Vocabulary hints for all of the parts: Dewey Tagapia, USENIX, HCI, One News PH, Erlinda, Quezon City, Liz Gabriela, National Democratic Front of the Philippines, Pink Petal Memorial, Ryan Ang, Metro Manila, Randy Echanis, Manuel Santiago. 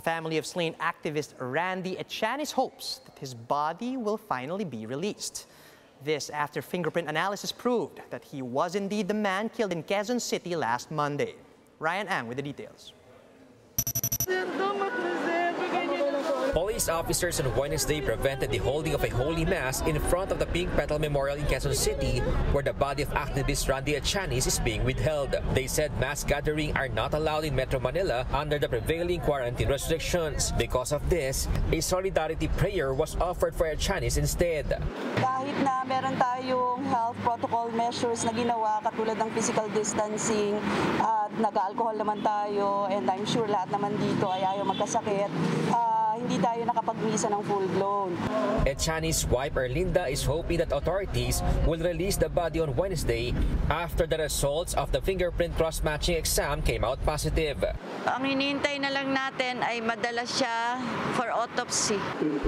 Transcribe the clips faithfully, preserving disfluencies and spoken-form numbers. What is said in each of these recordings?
The family of slain activist Randy Echanis hopes that his body will finally be released. This after fingerprint analysis proved that he was indeed the man killed in Quezon City last Monday. Ryan Ang with the details. Police officers on Wednesday prevented the holding of a holy mass in front of the Pink Petal Memorial in Quezon City, where the body of activist Randy Echanis is being withheld. They said mass gatherings are not allowed in Metro Manila under the prevailing quarantine restrictions. Because of this, a solidarity prayer was offered for Echanis instead. Kahit na meron tayong health protocol measures na ginawa, katulad ng physical distancing, at nag-alcohol naman tayo, and I'm sure lahat naman dito ay ayaw magkasakit, uh, hindi tayo nakapag-misa ng full-blown. Echanis' wife Erlinda is hoping that authorities will release the body on Wednesday after the results of the fingerprint cross-matching exam came out positive. Ang hinihintay na lang natin ay madala siya for autopsy.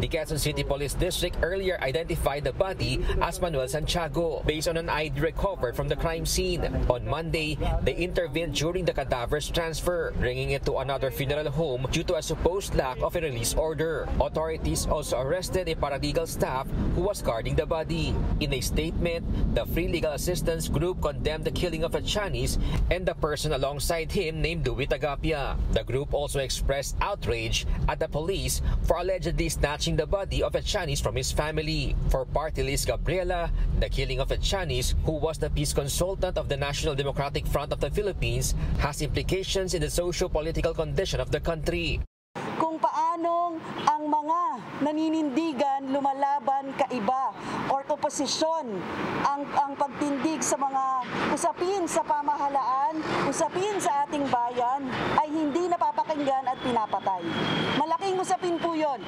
The Quezon City Police District earlier identified the body as Manuel Santiago based on an I D recovered from the crime scene. On Monday, they intervened during the cadaver's transfer, bringing it to another funeral home due to a supposed lack of a release order. Authorities also arrested a paralegal staff who was guarding the body. In a statement, the Free Legal Assistance Group condemned the killing of Echanis and the person alongside him named Dewey Tagapia. The group also expressed outrage at the police for allegedly snatching the body of Echanis from his family. For party Liz Gabriela, the killing of Echanis, who was the peace consultant of the National Democratic Front of the Philippines, has implications in the socio-political condition of the country. Ang mga naninindigan, lumalaban, kaiba, or oposisyon, ang, ang pagtindig sa mga usapin sa pamahalaan, usapin sa ating bayan, ay hindi napapakinggan at pinapatay. Malaking usapin po yun.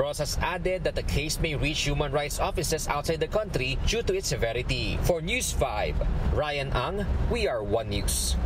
Ross has added that the case may reach human rights offices outside the country due to its severity. For News five, Ryan Ang, We Are One News.